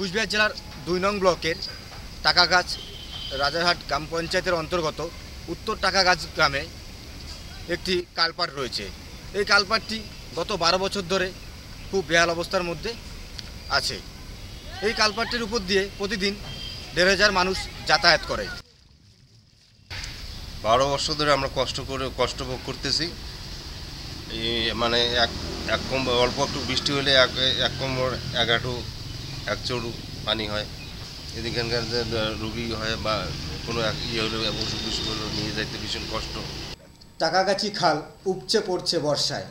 कूचबिहार जिलार ২ নং ব্লকের টাকা গাজ রাজাহাট গ্রাম পঞ্চায়েতের अंतर्गत उत्तर টাকা গাজ গ্রামে একটি কালপাট রয়েছে। এই কালপাটটি গত ১২ বছর ধরে খুব বেহাল অবস্থার মধ্যে আছে। এই কালপাটটির উপর দিয়ে প্রতিদিন ১,৫০০ মানুষ যাতায়াত করে। ১২ বছর ধরে আমরা কষ্ট ভোগ করতেছি। মানে এক কম অল্প একটু বৃষ্টি হলে এক কোমর ১১ এক চড়ু পানি হয়। এদিককার যে রোগী হয় বা কোনো ইয়ে হলে ওষুধ বিষয়গুলো নিয়ে যাইতে ভীষণ কষ্ট। টাকাগাছি খাল উপচে পড়ছে বর্ষায়।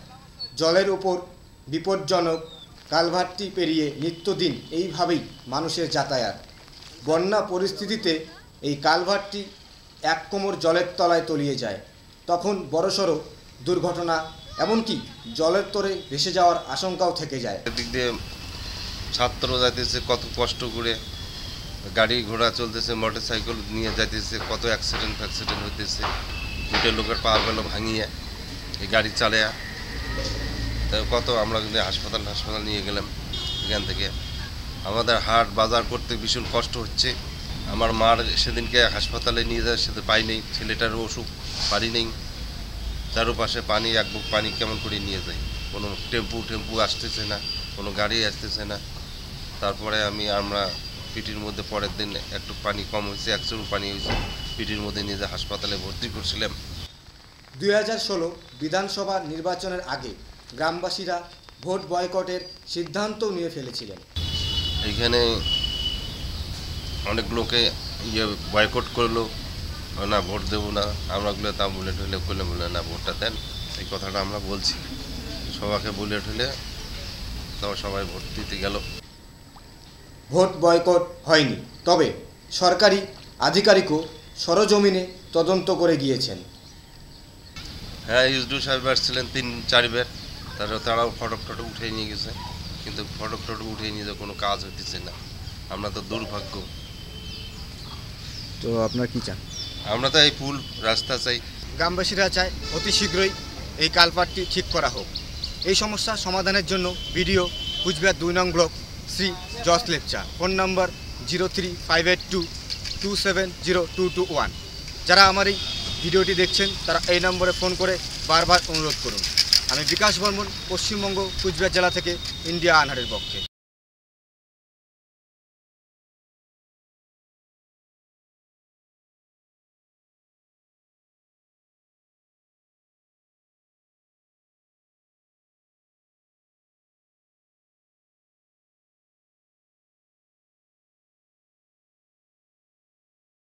জলের ওপর বিপজ্জনক কালভার্টটি পেরিয়ে নিত্যদিন এইভাবেই মানুষের যাতায়াত। বন্যা পরিস্থিতিতে এই কালভার্টটি এক কোমর জলের তলায় তলিয়ে যায়, তখন বড়সড় দুর্ঘটনা এমনকি জলের তরে ভেসে যাওয়ার আশঙ্কাও থেকে যায়। এদিক দিয়ে ছাত্র যাইতেছে কত কষ্ট করে, গাড়ি ঘোড়া চলতেছে, মোটর সাইকেল নিয়ে যাইতেছে, কত অ্যাক্সিডেন্ট ফ্যাক্সিডেন্ট হইতেছে। দুটো লোকের পা গেল ভাঙিয়ে এই গাড়ি চালে, কত আমরা কিন্তু হাসপাতাল নিয়ে গেলাম। এখান থেকে আমাদের হাট বাজার করতে ভীষণ কষ্ট হচ্ছে। আমার মার সেদিনকে হাসপাতালে নিয়ে যায়, সেদিন পাই নেই, ছেলেটার অসুখ পারি নেই, চারপাশে পানি, এক বুক পানি কেমন করে নিয়ে যায়। কোনো টেম্পু আসতেছে না, কোনো গাড়ি আসতেছে না। তারপরে আমরা পিটির মধ্যে পরের দিন একটু পানি কম হয়েছে, এক চুরু পানি হয়েছে, পিটির মধ্যে নিয়ে যায় হাসপাতালে ভর্তি করছিলাম। ২০১৬ বিধানসভা নির্বাচনের আগে গ্রামবাসীরা ভোট বয়কটের সিদ্ধান্তও নিয়ে ফেলেছিলেন। এইখানে অনেক লোকে ইয়ে বয়কট করলো, না ভোট দেবো না। আমরা ওগুলো তা বুলেট হলে করলে বলে না ভোটটা দেন, এই কথাটা আমরা বলছি। সবাইকে বুলেট হলে তাও সবাই ভোট দিতে গেল। ভোট বয়কট হয়নি, তবে সরকারি আধিকারিকও সরজমিনে তদন্ত করে গিয়েছেন। হ্যাঁ, ইউজডু সাহেব আসছিলেন ৩-৪ বার, তারাও ফটক উঠে নিয়ে গেছে, কিন্তু ফটক উঠে নিয়ে তো কোনো কাজ হতেছে না। আমরা তো দুর্ভাগ্য। তো আপনার কি চান? আমরা তো এই পুল রাস্তা চাই। গ্রামবাসীরা চায় অতি শীঘ্রই এই কালপাটটি ঠিক করা হোক। এই সমস্যা সমাধানের জন্য বিডিও কূচবিহার ২ নং block Shri Jas Lepcha, phone number 035822702221। যারা আমার এই ভিডিওটি দেখছেন তারা এই নম্বরে ফোন করে বারবার অনুরোধ করুন। আমি বিকাশ বর্মন, পশ্চিমবঙ্গ কূচবিহার জেলা থেকে ইন্ডিয়া আনহারের পক্ষে।